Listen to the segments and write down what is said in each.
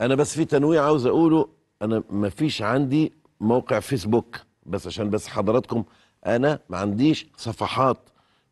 انا بس في تنويه عاوز اقوله، انا ما فيش عندي موقع فيسبوك، بس عشان بس حضراتكم انا ما عنديش صفحات،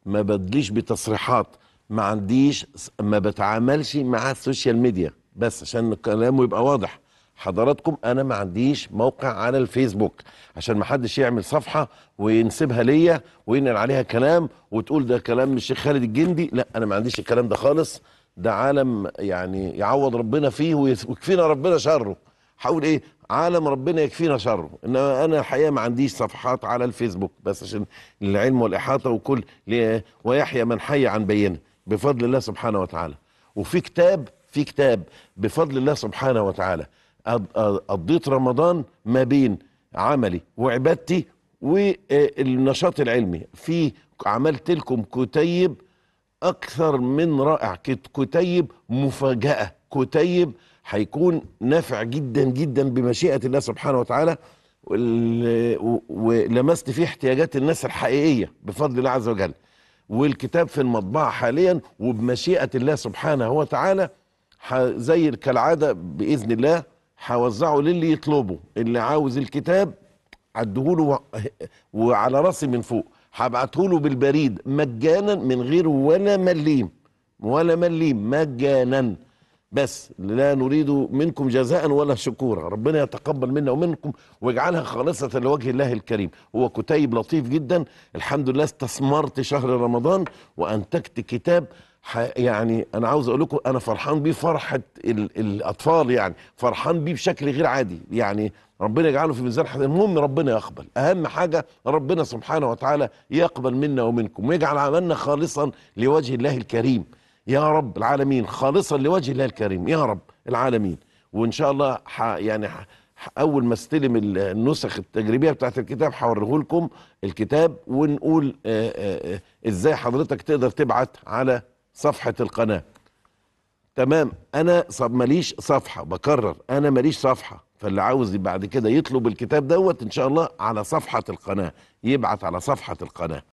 ما بدليش بتصريحات، ما عنديش، ما بتعاملش مع السوشيال ميديا، بس عشان الكلام يبقى واضح حضراتكم. انا ما عنديش موقع على الفيسبوك عشان ما حدش يعمل صفحه وينسبها ليا وينقل عليها كلام وتقول ده كلام الشيخ خالد الجندي. لا، انا ما عنديش الكلام ده خالص. ده عالم يعني يعوض ربنا فيه ويكفينا ربنا شره. هقول ايه؟ عالم ربنا يكفينا شره. انما انا الحقيقه ما عنديش صفحات على الفيسبوك، بس عشان العلم والاحاطه وكل ويحيى من حي عن بينه بفضل الله سبحانه وتعالى. وفي كتاب، في كتاب بفضل الله سبحانه وتعالى قضيت رمضان ما بين عملي وعبادتي والنشاط العلمي، في عملت لكم كتيب اكثر من رائع، كتيب مفاجاه، كتيب هيكون نافع جدا جدا بمشيئه الله سبحانه وتعالى، ولمست فيه احتياجات الناس الحقيقيه بفضل الله عز وجل. والكتاب في المطبعه حاليا، وبمشيئه الله سبحانه وتعالى زي كالعاده باذن الله هوزعه للي يطلبه. اللي عاوز الكتاب عدهوله وعلى راسي من فوق، هبعتهوله بالبريد مجانا من غير ولا مليم، ولا مليم، مجانا. بس لا نريد منكم جزاء ولا شكورا، ربنا يتقبل منا ومنكم ويجعلها خالصة لوجه الله الكريم. هو كتيب لطيف جدا، الحمد لله استثمرت شهر رمضان وانتجت كتاب يعني انا عاوز اقول لكم انا فرحان بيه فرحه الاطفال، يعني فرحان بيه بشكل غير عادي، يعني ربنا يجعله في ميزان حسنات. المهم ربنا يقبل، اهم حاجه ربنا سبحانه وتعالى يقبل منا ومنكم ويجعل عملنا خالصا لوجه الله الكريم يا رب العالمين، خالصا لوجه الله الكريم يا رب العالمين. وان شاء الله يعني اول ما استلم النسخ التجريبيه بتاعت الكتاب هوريه لكم الكتاب، ونقول ازاي حضرتك تقدر تبعت على صفحة القناة. تمام، انا ماليش صفحة، بكرر انا ماليش صفحة، فاللي عاوز بعد كده يطلب الكتاب دوت ان شاء الله على صفحة القناة، يبعت على صفحة القناة.